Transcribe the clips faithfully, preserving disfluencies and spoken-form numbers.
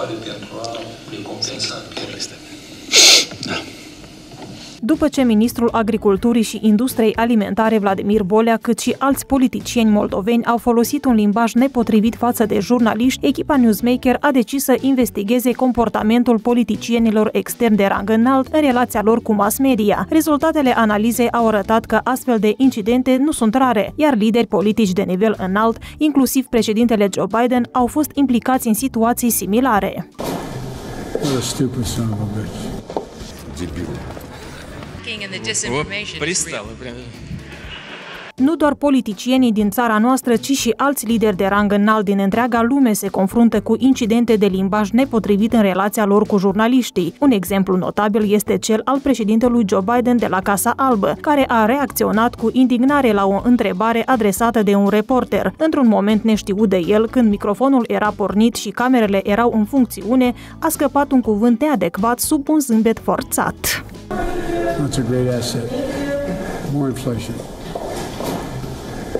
pare pentru a recompensa pierderile. Da. După ce ministrul Agriculturii și Industriei Alimentare Vladimir Bolea, cât și alți politicieni moldoveni au folosit un limbaj nepotrivit față de jurnaliști, echipa Newsmaker a decis să investigeze comportamentul politicienilor externi de rang înalt în relația lor cu mass media. Rezultatele analizei au arătat că astfel de incidente nu sunt rare, iar lideri politici de nivel înalt, inclusiv președintele Joe Biden, au fost implicați în situații similare. Nu doar politicienii din țara noastră, ci și alți lideri de rang înalt din întreaga lume se confruntă cu incidente de limbaj nepotrivit în relația lor cu jurnaliștii. Un exemplu notabil este cel al președintelui Joe Biden de la Casa Albă, care a reacționat cu indignare la o întrebare adresată de un reporter. Într-un moment neștiut de el, când microfonul era pornit și camerele erau în funcțiune, a scăpat un cuvânt neadecvat sub un zâmbet forțat. That's a great asset. More inflation.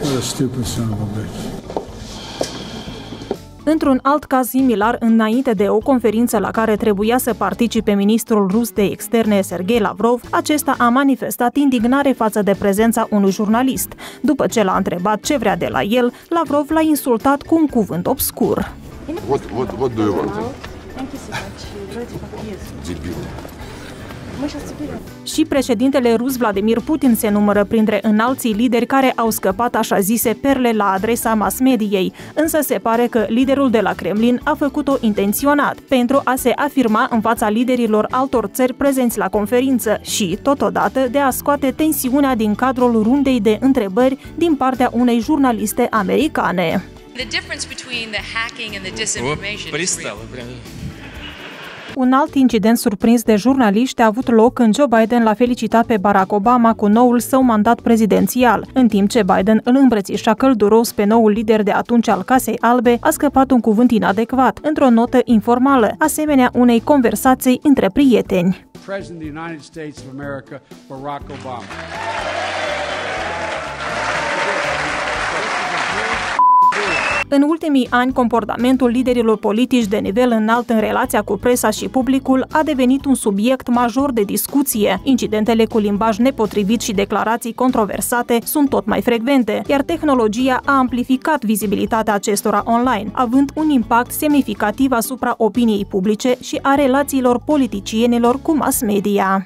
What a stupid son of a bitch. Într-un alt caz similar, înainte de o conferință la care trebuia să participe ministrul rus de externe Serghei Lavrov, acesta a manifestat indignare față de prezența unui jurnalist. După ce l-a întrebat ce vrea de la el, Lavrov l-a insultat cu un cuvânt obscur. What, what, what do you want? Thank you so much. Și președintele rus Vladimir Putin se numără printre înalții lideri care au scăpat așa zise perle la adresa mass-mediei, însă se pare că liderul de la Kremlin a făcut-o intenționat pentru a se afirma în fața liderilor altor țări prezenți la conferință și, totodată, de a scoate tensiunea din cadrul rundei de întrebări din partea unei jurnaliste americane. Un alt incident surprins de jurnaliști a avut loc când Joe Biden l-a felicitat pe Barack Obama cu noul său mandat prezidențial. În timp ce Biden îl îmbrățișa călduros pe noul lider de atunci al Casei Albe, a scăpat un cuvânt inadecvat, într-o notă informală, asemenea unei conversații între prieteni. În ultimii ani, comportamentul liderilor politici de nivel înalt în relația cu presa și publicul a devenit un subiect major de discuție. Incidentele cu limbaj nepotrivit și declarații controversate sunt tot mai frecvente, iar tehnologia a amplificat vizibilitatea acestora online, având un impact semnificativ asupra opiniei publice și a relațiilor politicienilor cu mass media.